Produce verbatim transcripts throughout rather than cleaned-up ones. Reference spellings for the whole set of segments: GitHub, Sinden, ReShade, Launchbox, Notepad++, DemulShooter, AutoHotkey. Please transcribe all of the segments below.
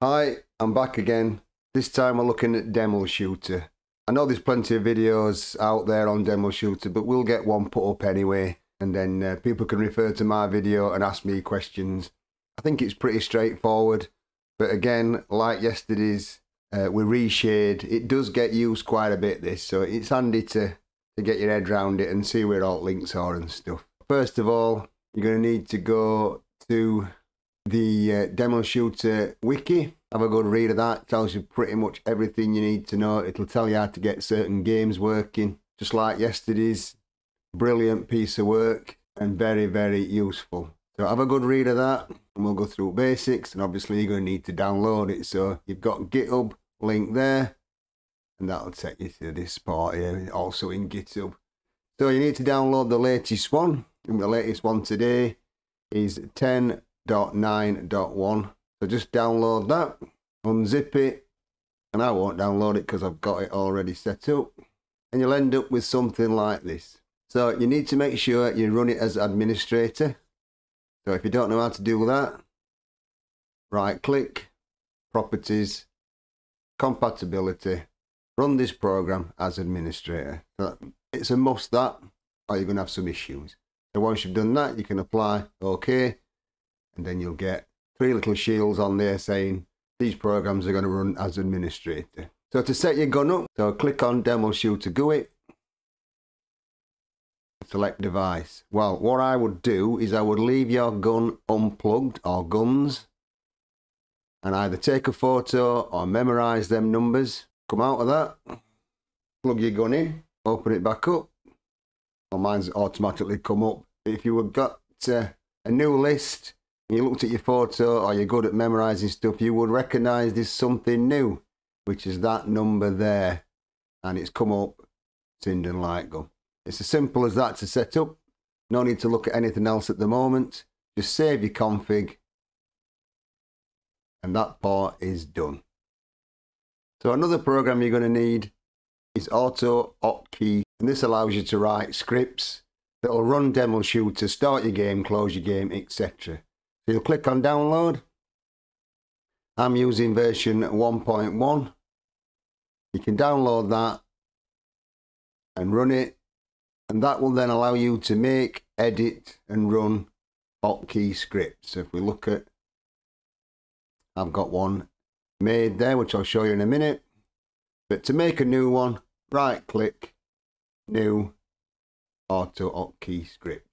Hi, I'm back again. This time we're looking at DemulShooter. I know there's plenty of videos out there on DemulShooter, but we'll get one put up anyway, and then uh, people can refer to my video and ask me questions. I think it's pretty straightforward, but again, like yesterday's uh, with ReShade, it does get used quite a bit, this, so it's handy to, to get your head around it and see where alt links are and stuff. First of all, you're going to need to go to the uh, DemulShooter wiki. Have a good read of that. It tells you pretty much everything you need to know. It'll tell you how to get certain games working, just like yesterday's. Brilliant piece of work and very, very useful. So have a good read of that, and we'll go through basics, and obviously you're going to need to download it. So you've got GitHub link there, and that'll take you to this part here, also in GitHub. So you need to download the latest one, and the latest one today is ten point nine point one. So just download that, unzip it, and I won't download it because I've got it already set up, and you'll end up with something like this. So you need to make sure you run it as administrator. So if you don't know how to do that, right click, properties, compatibility, run this program as administrator. So it's a must, that, or you're going to have some issues. So once you've done that, you can apply OK. And then you'll get three little shields on there saying these programs are going to run as administrator. So to set your gun up, so click on DemulShooter G U I. Select device. Well, what I would do is I would leave your gun unplugged, or guns, and either take a photo or memorize them numbers. Come out of that, plug your gun in, open it back up. Well, mine's automatically come up. If you have got uh, a new list, you looked at your photo, or you're good at memorising stuff, you would recognise there's something new, which is that number there, and it's come up, Sinden light gun. It's as simple as that to set up. No need to look at anything else at the moment. Just save your config, and that part is done. So another program you're going to need is AutoHotkey, and this allows you to write scripts that will run DemulShooter, start your game, close your game, et cetera. So you'll click on download. I'm using version one point one. You can download that and run it, and that will then allow you to make, edit and run hotkey scripts. So if we look at, I've got one made there, which I'll show you in a minute. But to make a new one, right click, new AutoHotkey script.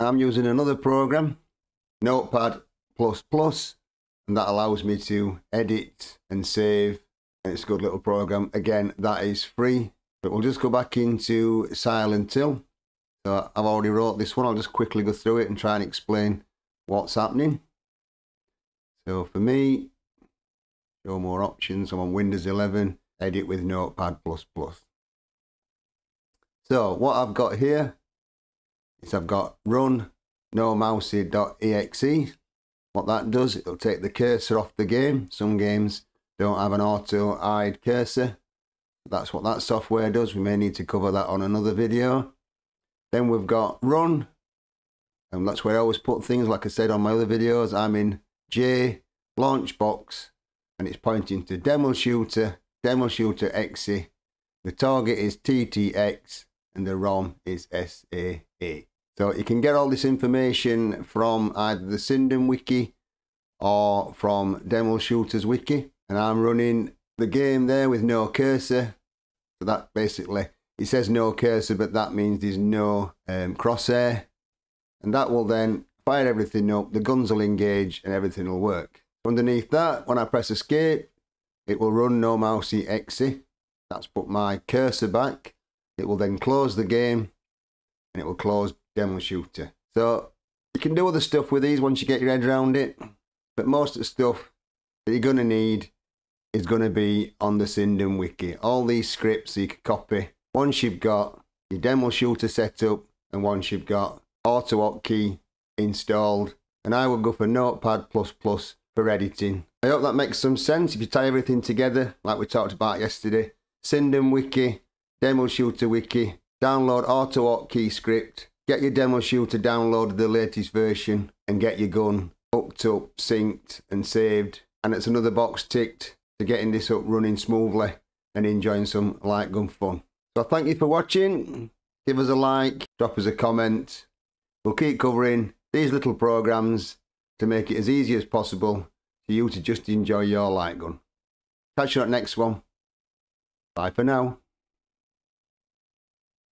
I'm using another program, Notepad plus plus, and that allows me to edit and save, and it's a good little program. Again, that is free, but we'll just go back into Silent Hill. So I've already wrote this one. I'll just quickly go through it and try and explain what's happening. So for me, show more options. I'm on Windows eleven, edit with Notepad plus plus. So what I've got here, I've got run no mousey dot E X E. What that does, it'll take the cursor off the game. Some games don't have an auto hide cursor. That's what that software does. We may need to cover that on another video. Then we've got run, and that's where I always put things. Like I said on my other videos, I'm in J Launchbox, and it's pointing to DemulShooter, DemulShooter X E. The target is T T X, and the ROM is S A A. So you can get all this information from either the Sinden wiki or from DemulShooter's wiki. And I'm running the game there with no cursor. So that basically, it says no cursor, but that means there's no um, crosshair. And that will then fire everything up. The guns will engage and everything will work. Underneath that, when I press escape, it will run no mousey exe. That's put my cursor back. It will then close the game, and it will close DemulShooter. So you can do other stuff with these once you get your head around it, but most of the stuff that you're going to need is going to be on the Sinden wiki. All these scripts you can copy once you've got your DemulShooter set up, and once you've got AutoHotkey installed. And I would go for Notepad plus plus for editing. I hope that makes some sense. If you tie everything together, like we talked about yesterday, Sinden wiki, DemulShooter wiki, download AutoHotkey script, get your DemulShooter downloaded, the latest version, and get your gun hooked up, synced and saved, and it's another box ticked to getting this up running smoothly and enjoying some light gun fun. So thank you for watching. Give us a like, drop us a comment. We'll keep covering these little programs to make it as easy as possible for you to just enjoy your light gun. Catch you on the next one. Bye for now.